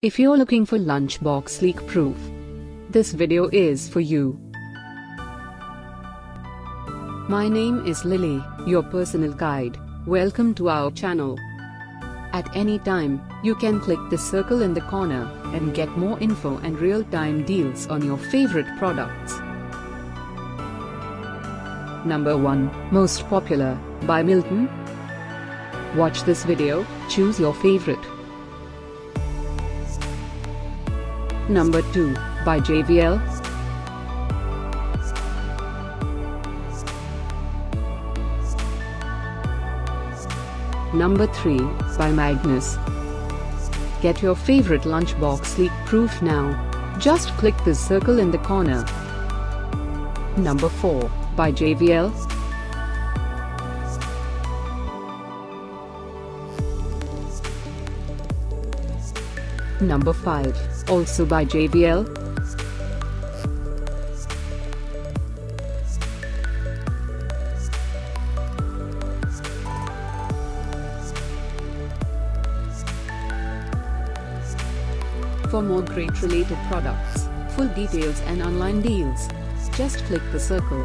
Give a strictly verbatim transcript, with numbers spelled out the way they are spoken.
If you're looking for lunchbox leak proof, this video is for you. My name is Lily, your personal guide. Welcome to our channel. At any time, you can click the circle in the corner and get more info and real-time deals on your favorite products. Number one. Most Popular, by Milton. Watch this video, choose your favorite. Number two, by J V L. Number three, by Magnus. Get your favorite lunchbox leak proof now. Just click the circle in the corner. Number four, by J V L. Number five, also by J V L. For more great related products, full details and online deals, just click the circle.